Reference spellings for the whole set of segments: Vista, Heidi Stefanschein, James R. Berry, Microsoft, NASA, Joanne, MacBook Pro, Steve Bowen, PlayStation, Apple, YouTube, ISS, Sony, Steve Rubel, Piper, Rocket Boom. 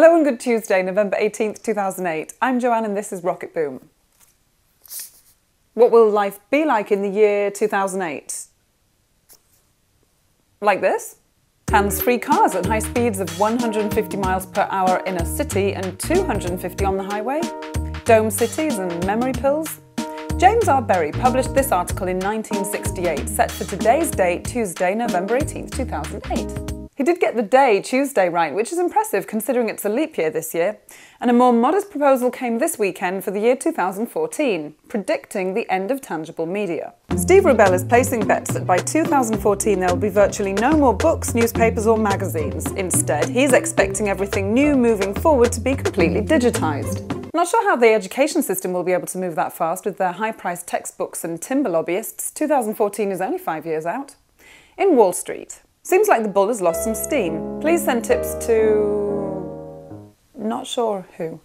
Hello and good Tuesday, November 18th, 2008. I'm Joanne and this is Rocket Boom. What will life be like in the year 2008? Like this? Hands-free cars at high speeds of 150 miles per hour in a city and 250 on the highway? Dome cities and memory pills? James R. Berry published this article in 1968, set for today's date, Tuesday, November 18th, 2008. He did get the day, Tuesday, right, which is impressive considering it's a leap year this year. And a more modest proposal came this weekend for the year 2014, predicting the end of tangible media. Steve Rubel is placing bets that by 2014 there will be virtually no more books, newspapers or magazines. Instead, he's expecting everything new moving forward to be completely digitised. Not sure how the education system will be able to move that fast with their high-priced textbooks and timber lobbyists. 2014 is only 5 years out. In Wall Street. Seems like the bull has lost some steam. Please send tips to... not sure who.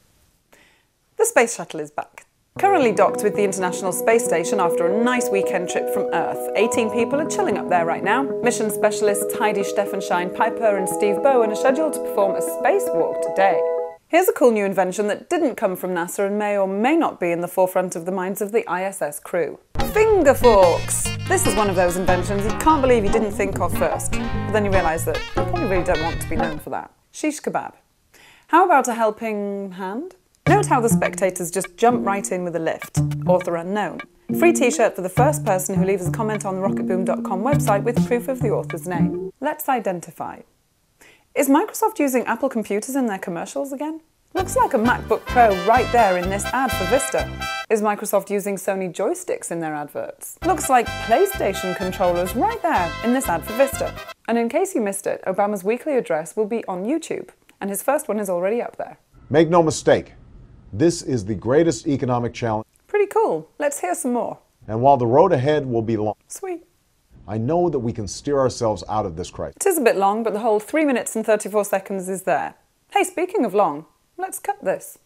The space shuttle is back. Currently docked with the International Space Station after a nice weekend trip from Earth. 18 people are chilling up there right now. Mission specialists Heidi Stefanschein, Piper and Steve Bowen are scheduled to perform a spacewalk today. Here's a cool new invention that didn't come from NASA and may or may not be in the forefront of the minds of the ISS crew. Finger forks! This is one of those inventions you can't believe you didn't think of first, but then you realise that you probably really don't want to be known for that. Shish kebab. How about a helping hand? Note how the spectators just jump right in with a lift. Author unknown. Free t-shirt for the first person who leaves a comment on the rocketboom.com website with proof of the author's name. Let's identify. Is Microsoft using Apple computers in their commercials again? Looks like a MacBook Pro right there in this ad for Vista. Is Microsoft using Sony joysticks in their adverts? Looks like PlayStation controllers right there in this ad for Vista. And in case you missed it, Obama's weekly address will be on YouTube, and his first one is already up there. Make no mistake, this is the greatest economic challenge. Pretty cool. Let's hear some more. And while the road ahead will be long. Sweet. I know that we can steer ourselves out of this crisis. It is a bit long, but the whole 3 minutes and 34 seconds is there. Hey, speaking of long, let's cut this.